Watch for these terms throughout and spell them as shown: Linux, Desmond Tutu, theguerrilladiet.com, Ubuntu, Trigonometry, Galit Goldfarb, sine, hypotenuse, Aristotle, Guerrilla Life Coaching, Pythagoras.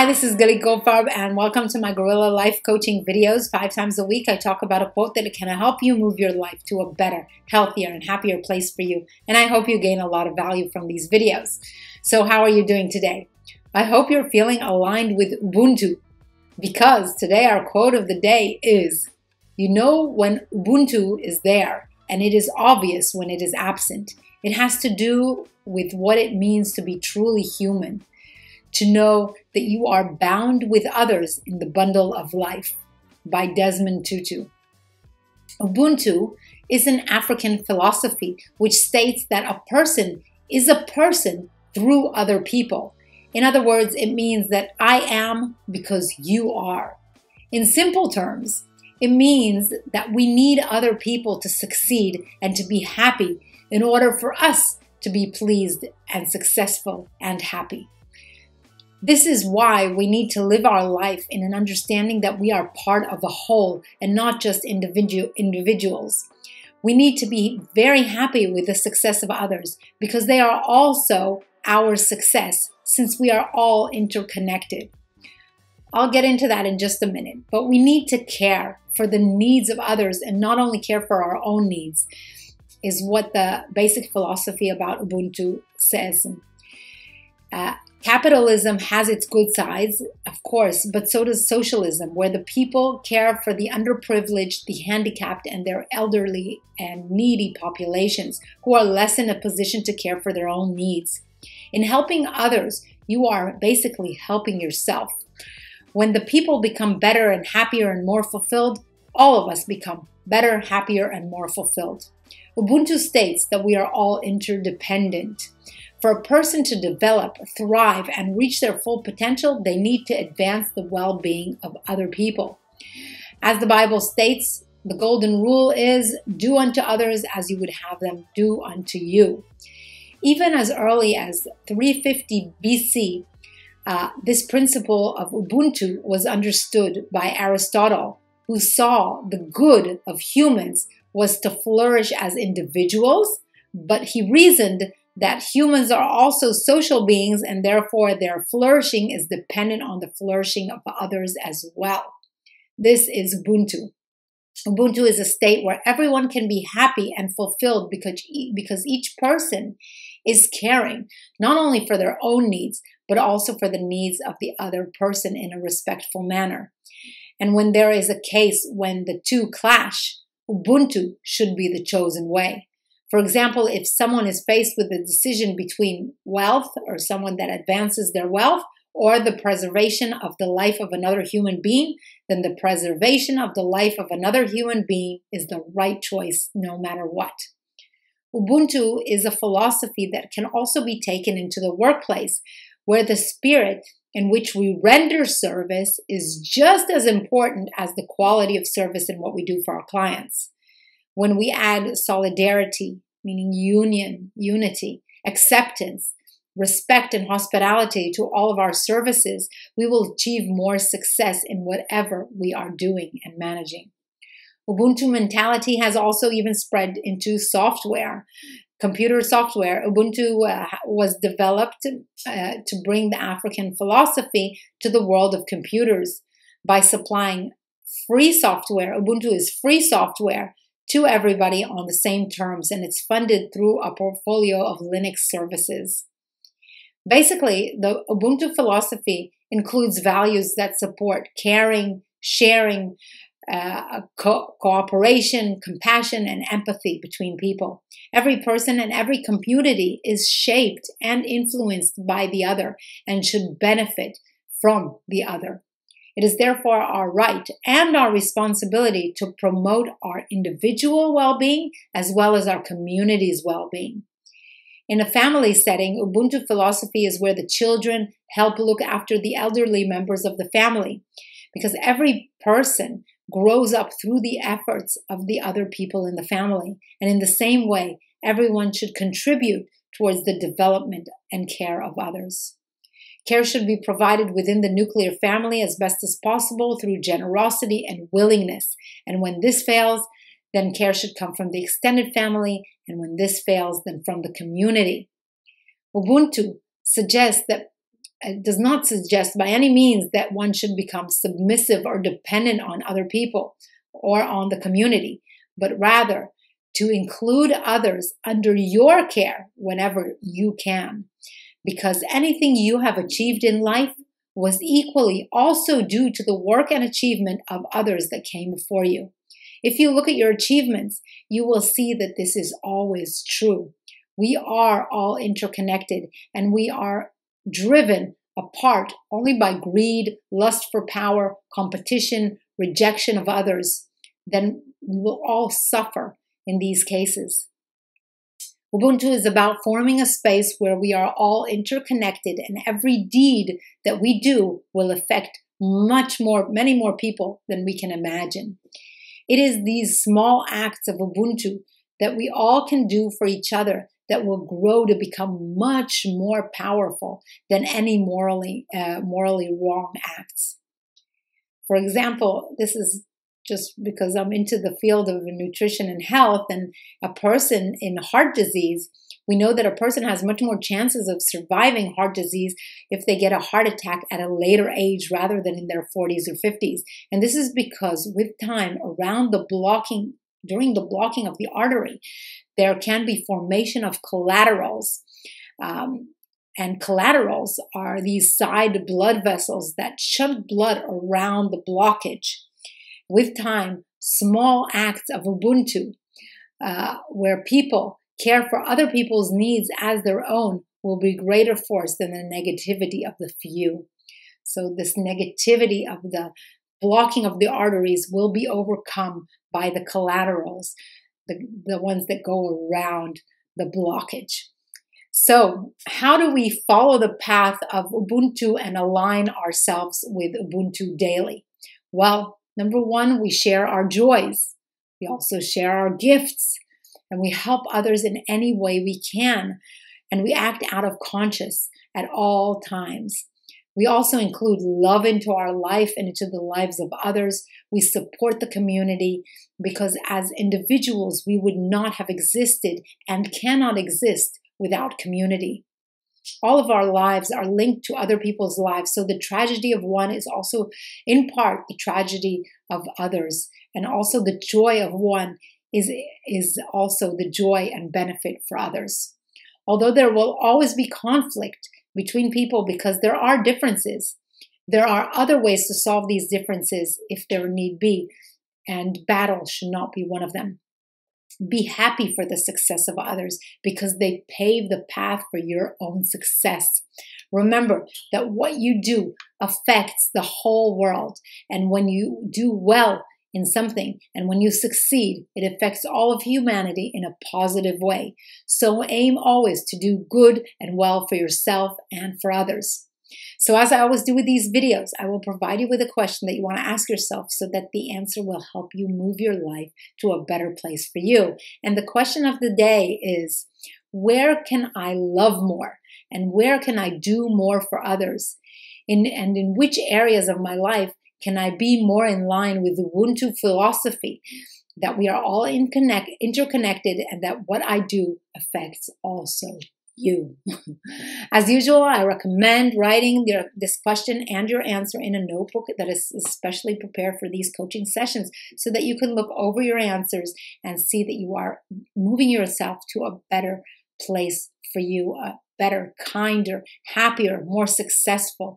Hi, this is Galit Goldfarb and welcome to my Guerrilla Life Coaching videos. 5 times a week, I talk about a quote that can help you move your life to a better, healthier, and happier place for you. And I hope you gain a lot of value from these videos. So how are you doing today? I hope you're feeling aligned with Ubuntu, because today our quote of the day is, you know when Ubuntu is there, and it is obvious when it is absent. It has to do with what it means to be truly human. To know that you are bound with others in the bundle of life, by Desmond Tutu. Ubuntu is an African philosophy which states that a person is a person through other people. In other words, it means that I am because you are. In simple terms, it means that we need other people to succeed and to be happy in order for us to be pleased and successful and happy. This is why we need to live our life in an understanding that we are part of a whole and not just individuals. We need to be very happy with the success of others because they are also our success, since we are all interconnected. I'll get into that in just a minute, but we need to care for the needs of others and not only care for our own needs, is what the basic philosophy about Ubuntu says. Capitalism has its good sides, of course, but so does socialism, where the people care for the underprivileged, the handicapped, and their elderly and needy populations who are less in a position to care for their own needs. In helping others, you are basically helping yourself. When the people become better and happier and more fulfilled, all of us become better, happier, and more fulfilled. Ubuntu states that we are all interdependent. For a person to develop, thrive, and reach their full potential, they need to advance the well-being of other people. As the Bible states, the golden rule is, do unto others as you would have them do unto you. Even as early as 350 BC, this principle of Ubuntu was understood by Aristotle, who saw the good of humans was to flourish as individuals, but he reasoned that humans are also social beings and therefore their flourishing is dependent on the flourishing of others as well. This is Ubuntu. Ubuntu is a state where everyone can be happy and fulfilled because each person is caring not only for their own needs, but also for the needs of the other person in a respectful manner. And when there is a case when the two clash, Ubuntu should be the chosen way. For example, if someone is faced with a decision between wealth, or someone that advances their wealth, or the preservation of the life of another human being, then the preservation of the life of another human being is the right choice no matter what. Ubuntu is a philosophy that can also be taken into the workplace, where the spirit in which we render service is just as important as the quality of service in what we do for our clients. When we add solidarity, meaning union, unity, acceptance, respect, and hospitality to all of our services, we will achieve more success in whatever we are doing and managing. Ubuntu mentality has also even spread into software. Computer software, Ubuntu was developed to bring the African philosophy to the world of computers by supplying free software. Ubuntu is free software to everybody on the same terms, and it's funded through a portfolio of Linux services. Basically, the Ubuntu philosophy includes values that support caring, sharing, cooperation, compassion, and empathy between people. Every person and every community is shaped and influenced by the other and should benefit from the other. It is therefore our right and our responsibility to promote our individual well-being as well as our community's well-being. In a family setting, Ubuntu philosophy is where the children help look after the elderly members of the family, because every person grows up through the efforts of the other people in the family. And in the same way, everyone should contribute towards the development and care of others. Care should be provided within the nuclear family as best as possible through generosity and willingness. And when this fails, then care should come from the extended family. And when this fails, then from the community. Ubuntu suggests that It does not suggest by any means that one should become submissive or dependent on other people or on the community, but rather to include others under your care whenever you can, because anything you have achieved in life was equally also due to the work and achievement of others that came before you. If you look at your achievements, you will see that this is always true. We are all interconnected, and we are driven apart only by greed, lust for power, competition, rejection of others. Then we will all suffer in these cases. Ubuntu is about forming a space where we are all interconnected, and every deed that we do will affect many more people than we can imagine. It is these small acts of Ubuntu that we all can do for each other that will grow to become much more powerful than any morally wrong acts. For example, this is just because I'm into the field of nutrition and health, and a person in heart disease, we know that a person has much more chances of surviving heart disease if they get a heart attack at a later age rather than in their 40s or 50s. And this is because with time, during the blocking of the artery, there can be formation of collaterals. And collaterals are these side blood vessels that shunt blood around the blockage. With time, small acts of Ubuntu, where people care for other people's needs as their own, will be greater force than the negativity of the few. So this negativity of the blocking of the arteries will be overcome by the collaterals, the ones that go around the blockage. So how do we follow the path of Ubuntu and align ourselves with Ubuntu daily? Well, number one, we share our joys. We also share our gifts, and we help others in any way we can, and we act out of conscience at all times. We also include love into our life and into the lives of others. We support the community, because as individuals, we would not have existed and cannot exist without community. All of our lives are linked to other people's lives, so the tragedy of one is also in part the tragedy of others, and also the joy of one is also the joy and benefit for others. Although there will always be conflict between people because there are differences, there are other ways to solve these differences if there need be, and battle should not be one of them. Be happy for the success of others because they pave the path for your own success. Remember that what you do affects the whole world, and when you do well in something and when you succeed, it affects all of humanity in a positive way. So aim always to do good and well for yourself and for others. So as I always do with these videos, I will provide you with a question that you want to ask yourself so that the answer will help you move your life to a better place for you. And the question of the day is, where can I love more? And where can I do more for others? And in which areas of my life can I be more in line with the Ubuntu philosophy that we are all interconnected and that what I do affects also you? As usual, I recommend writing this question and your answer in a notebook that is especially prepared for these coaching sessions so that you can look over your answers and see that you are moving yourself to a better place for you, a better, kinder, happier, more successful,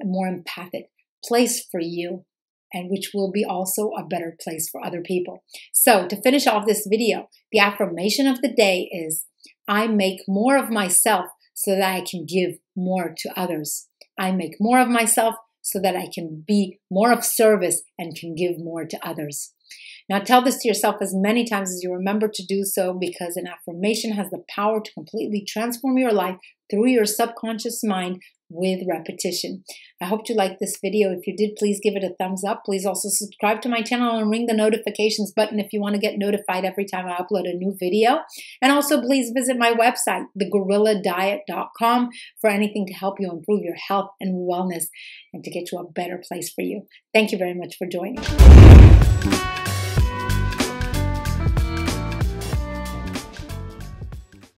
and more empathic place for you, and which will be also a better place for other people. So to finish off this video, the affirmation of the day is, I make more of myself so that I can give more to others. I make more of myself so that I can be more of service and can give more to others. Now tell this to yourself as many times as you remember to do so, because an affirmation has the power to completely transform your life through your subconscious mind with repetition. I hope you liked this video. If you did, please give it a thumbs up. Please also subscribe to my channel and ring the notifications button if you want to get notified every time I upload a new video. And also please visit my website, theguerrilladiet.com, for anything to help you improve your health and wellness and to get you a better place for you. Thank you very much for joining.